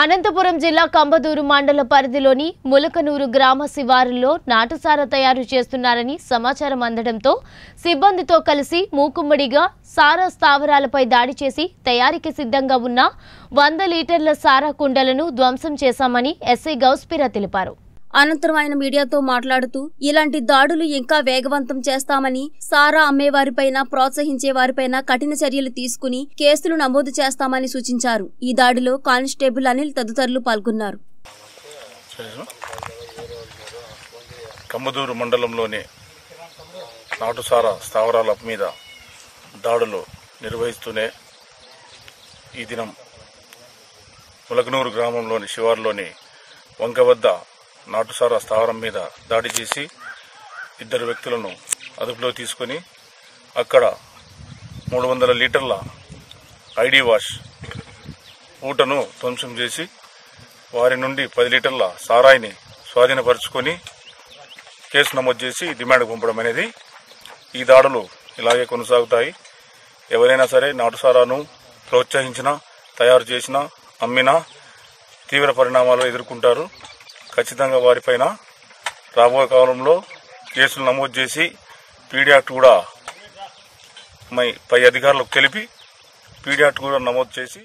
అనంతపురం జిల్లా కంబదూరు మండల పరిధిలోని ములకనూరు గ్రామ శివారులో నాటు సారా తయారు చేస్తున్నారని సమాచారం అందడంతో సిబ్బందితో కలిసి మూకుమ్మడిగా సారా స్థావరాలపై దాడి చేసి తయారీకి సిద్ధంగా ఉన్న 100 లీటర్ల సారా కుండలను ధ్వంసం చేశామని ఎస్ఐ గౌస్పిరా తెలిపారు। అనంతరం ఆయన మీడియాతో మాట్లాడుతూ ఇలాంటి దాడులు ఇంకా వేగవంతం చేస్తామని సారా అమ్మేవారిపైన ప్రోత్సహించేవారిపైన కఠిన చర్యలు తీసుకుని కేసులు నమోదు చేస్తామని సూచించారు। ఈ దాడిలో కానిస్టేబుల్ అనిల్ తదితరులు పాల్గొన్నారు। కంబదూరు మండలంలోని నాటు సారా స్థావరాల మీద దాడులు నిర్వహిస్తూనే ఈ దినం ములకనూరు గ్రామంలోని శివార్లోని వంక వద్ద నాటుసారా స్థావరం మీద దాడి చేసి ఇద్దరు వ్యక్తులను అదుపులో తీసుకుని అక్కడ 300 లీటర్ల ఐడి వాష్ ఊటను ధ్వంసం చేసి వారి నుండి 10 లీటర్ల సారాయిని స్వాధీనపరుచుకొని కేసు నమోదు చేసి డిమాండ్కు పంపడం అనేది। ఈ దాడులు ఇలాగే కొనసాగుతాయి। ఎవరైనా సరే నాటుసారాను ప్రోత్సహించినా తయారు చేసినా అమ్మినా తీవ్ర పరిణామాలు ఎదుర్కొంటారు। ఖచ్చితంగా వారిపైన రాబోయే కాలంలో కేసులు నమోదు చేసి పీడీ యాక్ట్ కూడా పై అధికారులకు తెలిపి పీడీ యాక్ట్ కూడా నమోదు చేసి